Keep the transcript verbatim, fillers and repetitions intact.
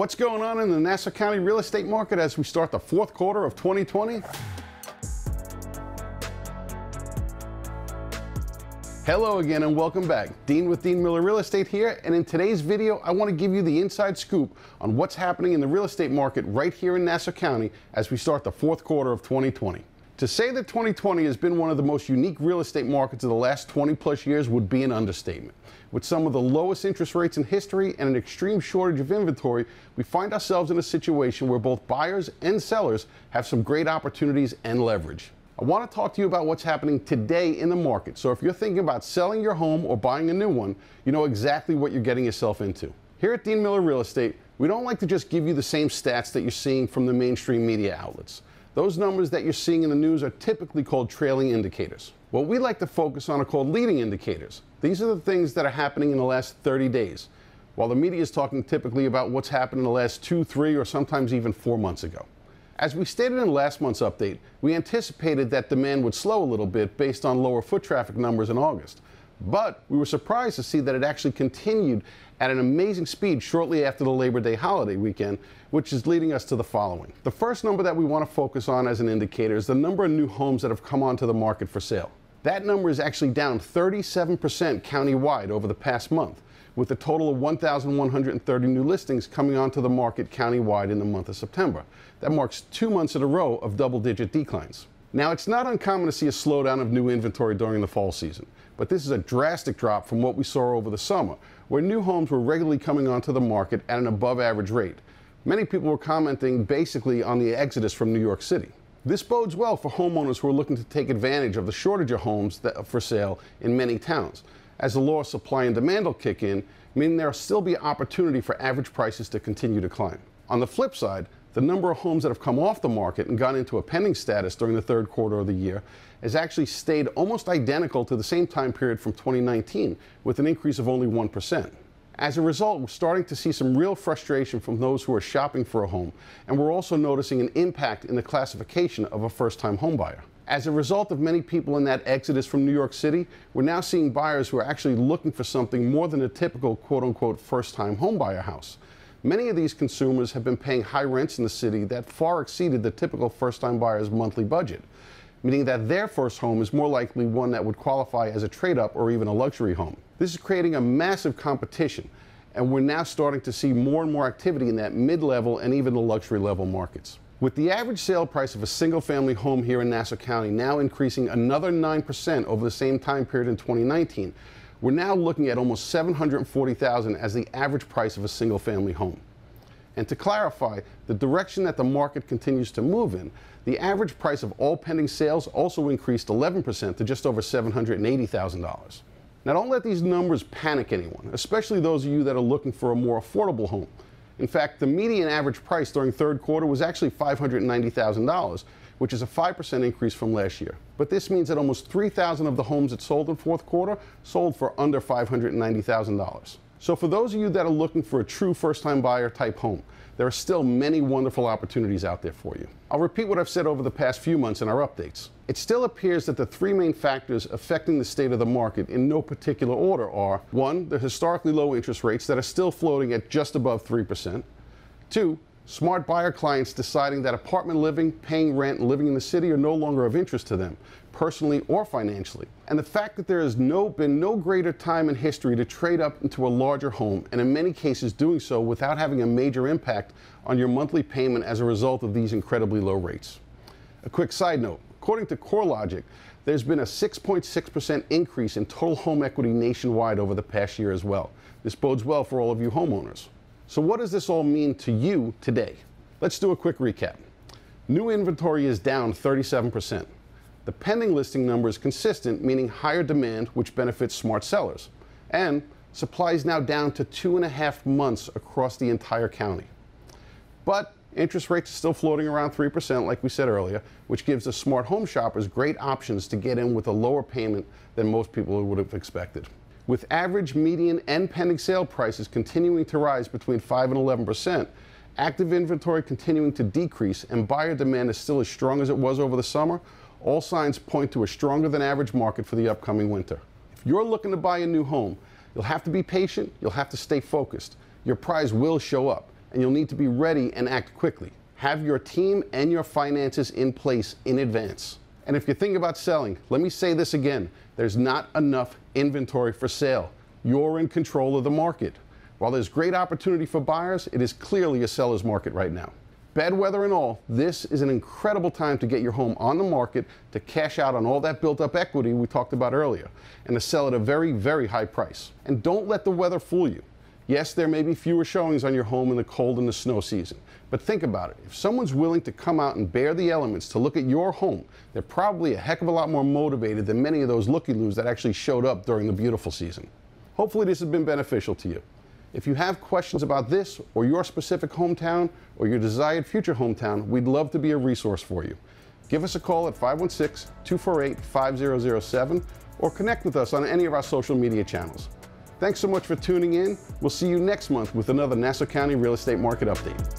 What's going on in the Nassau County real estate market as we start the fourth quarter of twenty twenty? Hello again and welcome back. Dean with Dean Miller Real Estate here, and in today's video I want to give you the inside scoop on what's happening in the real estate market right here in Nassau County as we start the fourth quarter of twenty twenty. To say that twenty twenty has been one of the most unique real estate markets of the last twenty plus years would be an understatement. With some of the lowest interest rates in history and an extreme shortage of inventory, we find ourselves in a situation where both buyers and sellers have some great opportunities and leverage. I want to talk to you about what's happening today in the market, so if you're thinking about selling your home or buying a new one, you know exactly what you're getting yourself into. Here at Dean Miller Real Estate, we don't like to just give you the same stats that you're seeing from the mainstream media outlets. Those numbers that you're seeing in the news are typically called trailing indicators. What we like to focus on are called leading indicators. These are the things that are happening in the last thirty days, while the media is talking typically about what's happened in the last two, three, or sometimes even four months ago. As we stated in last month's update, we anticipated that demand would slow a little bit based on lower foot traffic numbers in August, but we were surprised to see that it actually continued at an amazing speed shortly after the Labor Day holiday weekend, which is leading us to the following. The first number that we want to focus on as an indicator is the number of new homes that have come onto the market for sale. That number is actually down thirty-seven percent countywide over the past month, with a total of one thousand one hundred thirty new listings coming onto the market countywide in the month of September. That marks two months in a row of double-digit declines. Now, it's not uncommon to see a slowdown of new inventory during the fall season, but this is a drastic drop from what we saw over the summer, where new homes were regularly coming onto the market at an above-average rate. Many people were commenting basically on the exodus from New York City. This bodes well for homeowners who are looking to take advantage of the shortage of homes that for sale in many towns, as the law of supply and demand will kick in, meaning there will still be opportunity for average prices to continue to climb. On the flip side, the number of homes that have come off the market and gone into a pending status during the third quarter of the year has actually stayed almost identical to the same time period from twenty nineteen, with an increase of only one percent. As a result, we're starting to see some real frustration from those who are shopping for a home, and we're also noticing an impact in the classification of a first-time homebuyer. As a result of many people in that exodus from New York City, we're now seeing buyers who are actually looking for something more than a typical quote-unquote first-time homebuyer house. Many of these consumers have been paying high rents in the city that far exceeded the typical first-time buyer's monthly budget, meaning that their first home is more likely one that would qualify as a trade-up or even a luxury home. This is creating a massive competition, and we're now starting to see more and more activity in that mid-level and even the luxury-level markets. With the average sale price of a single-family home here in Nassau County now increasing another nine percent over the same time period in twenty nineteen, we're now looking at almost seven hundred forty thousand dollars as the average price of a single-family home. And to clarify, the direction that the market continues to move in, the average price of all pending sales also increased eleven percent to just over seven hundred eighty thousand dollars. Now, don't let these numbers panic anyone, especially those of you that are looking for a more affordable home. In fact, the median average price during third quarter was actually five hundred ninety thousand dollars, which is a five percent increase from last year. But this means that almost three thousand of the homes that sold in fourth quarter sold for under five hundred ninety thousand dollars. So for those of you that are looking for a true first-time buyer type home, there are still many wonderful opportunities out there for you. I'll repeat what I've said over the past few months in our updates. It still appears that the three main factors affecting the state of the market in no particular order are: one, the historically low interest rates that are still floating at just above three percent. Two, smart buyer clients deciding that apartment living, paying rent, and living in the city are no longer of interest to them, personally or financially. And the fact that there has no, been no greater time in history to trade up into a larger home, and in many cases doing so without having a major impact on your monthly payment as a result of these incredibly low rates. A quick side note, according to CoreLogic, there's been a six point six percent increase in total home equity nationwide over the past year as well. This bodes well for all of you homeowners. So what does this all mean to you today? Let's do a quick recap. New inventory is down thirty-seven percent. The pending listing number is consistent, meaning higher demand, which benefits smart sellers. And supply is now down to two and a half months across the entire county. But interest rates are still floating around three percent, like we said earlier, which gives the smart home shoppers great options to get in with a lower payment than most people would have expected. With average, median, and pending sale prices continuing to rise between five and eleven percent, active inventory continuing to decrease, and buyer demand is still as strong as it was over the summer, all signs point to a stronger than average market for the upcoming winter. If you're looking to buy a new home, you'll have to be patient, you'll have to stay focused. Your prize will show up. and you'll need to be ready and act quickly. Have your team and your finances in place in advance. And if you think about selling, let me say this again, there's not enough inventory for sale. You're in control of the market. While there's great opportunity for buyers, it is clearly a seller's market right now. Bad weather and all, this is an incredible time to get your home on the market, to cash out on all that built up equity we talked about earlier, and to sell at a very, very high price. And don't let the weather fool you. Yes, there may be fewer showings on your home in the cold and the snow season, but think about it. If someone's willing to come out and bear the elements to look at your home, they're probably a heck of a lot more motivated than many of those looky-loos that actually showed up during the beautiful season. Hopefully this has been beneficial to you. If you have questions about this or your specific hometown or your desired future hometown, we'd love to be a resource for you. Give us a call at five one six, two four eight, five zero zero seven or connect with us on any of our social media channels. Thanks so much for tuning in. We'll see you next month with another Nassau County Real Estate Market Update.